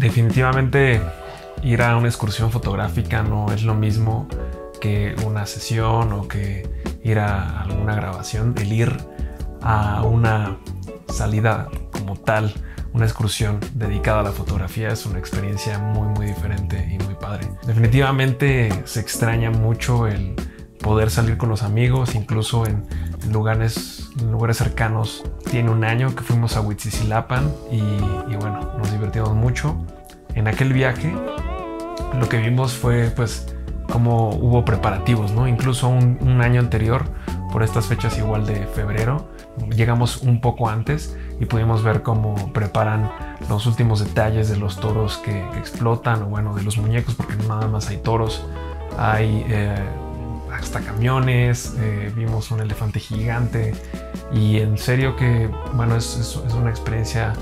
Definitivamente ir a una excursión fotográfica no es lo mismo que una sesión o que ir a alguna grabación. El ir a una salida como tal, una excursión dedicada a la fotografía, es una experiencia muy diferente y muy padre. Definitivamente se extraña mucho el poder salir con los amigos, incluso en lugares cercanos. Tiene un año que fuimos a Huitzizilapan y bueno, nos divertimos mucho. En aquel viaje lo que vimos fue pues cómo hubo preparativos, ¿no? Incluso un año anterior, por estas fechas igual de febrero, llegamos un poco antes y pudimos ver cómo preparan los últimos detalles de los toros que explotan, o bueno, de los muñecos, porque no nada más hay toros, hay hasta camiones, vimos un elefante gigante, y en serio que, bueno, es una experiencia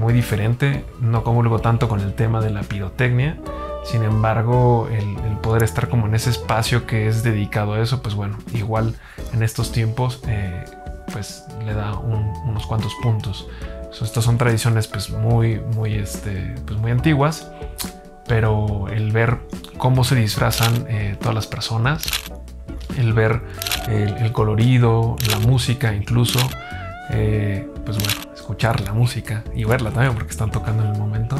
muy diferente. No comulgo tanto con el tema de la pirotecnia, sin embargo, el poder estar como en ese espacio que es dedicado a eso, pues bueno, igual en estos tiempos, pues le da unos cuantos puntos. Estas son tradiciones pues muy antiguas, pero el ver cómo se disfrazan todas las personas, el ver el colorido, la música incluso, pues bueno, escuchar la música y verla también porque están tocando en el momento.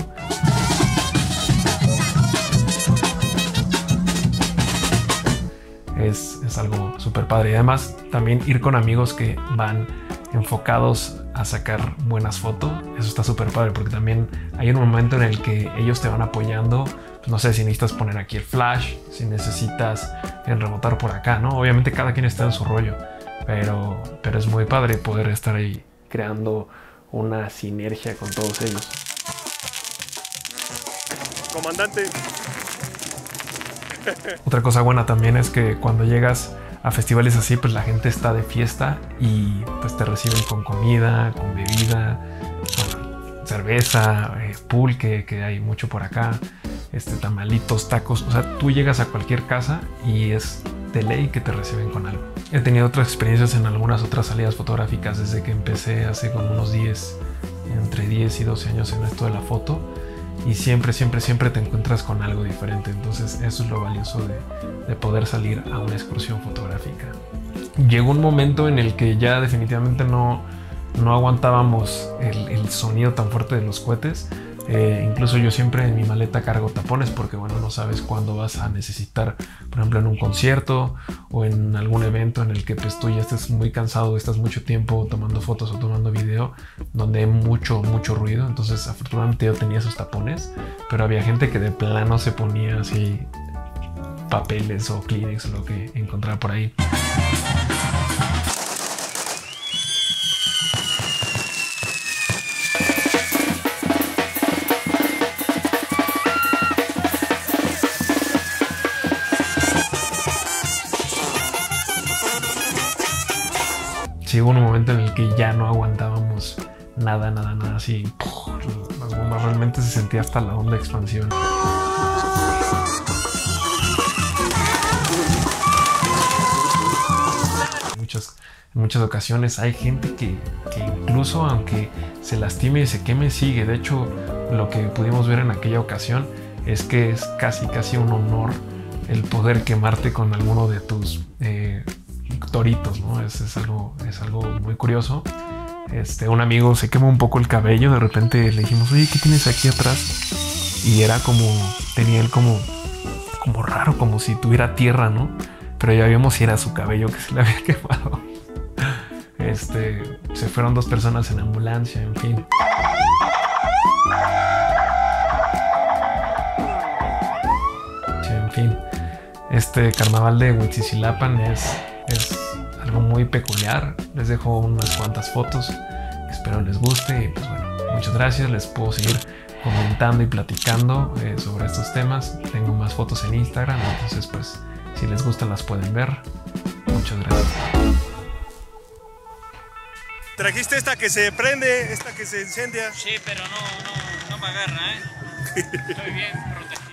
Es algo súper padre, y además también ir con amigos que van enfocados a sacar buenas fotos. Eso está súper padre porque también hay un momento en el que ellos te van apoyando. No sé si necesitas poner aquí el flash, si necesitas rebotar por acá, ¿no? Obviamente cada quien está en su rollo, pero es muy padre poder estar ahí creando una sinergia con todos ellos. Comandante. Otra cosa buena también es que cuando llegas a festivales así, pues la gente está de fiesta y pues te reciben con comida, con bebida, bueno, cerveza, pulque, que hay mucho por acá, tamalitos, tacos. O sea, tú llegas a cualquier casa y es de ley que te reciben con algo. He tenido otras experiencias en algunas otras salidas fotográficas desde que empecé hace como unos 10, entre 10 y 12 años en esto de la foto. Y siempre te encuentras con algo diferente. Entonces eso es lo valioso de poder salir a una excursión fotográfica. Llegó un momento en el que ya definitivamente no aguantábamos el sonido tan fuerte de los cohetes. Incluso yo siempre en mi maleta cargo tapones porque bueno, no sabes cuándo vas a necesitar, por ejemplo en un concierto o en algún evento en el que pues tú ya estés muy cansado, estás mucho tiempo tomando fotos o tomando video donde hay mucho ruido. Entonces afortunadamente yo tenía esos tapones, pero había gente que de plano se ponía así papeles o Kleenex o lo que encontraba por ahí. Sí, hubo un momento en el que ya no aguantábamos nada, así las bombas, realmente se sentía hasta la onda de expansión. En muchas ocasiones hay gente que incluso aunque se lastime y se queme, sigue. De hecho, lo que pudimos ver en aquella ocasión es que es casi un honor el poder quemarte con alguno de tus toritos, ¿no? Es algo muy curioso. Un amigo se quemó un poco el cabello, de repente le dijimos, oye, ¿qué tienes aquí atrás? Y era como, tenía él como raro, como si tuviera tierra, ¿no? Pero ya vimos si era su cabello que se le había quemado. Se fueron dos personas en ambulancia, en fin. Este carnaval de Huitzizilapan es algo muy peculiar. Les dejo unas cuantas fotos, espero les guste y pues bueno, muchas gracias. Les puedo seguir comentando y platicando sobre estos temas. Tengo más fotos en Instagram, entonces pues si les gustan las pueden ver. Muchas gracias. ¿Trajiste esta que se prende, esta que se incendia? Sí, pero no me agarra, ¿eh? Estoy bien protegido.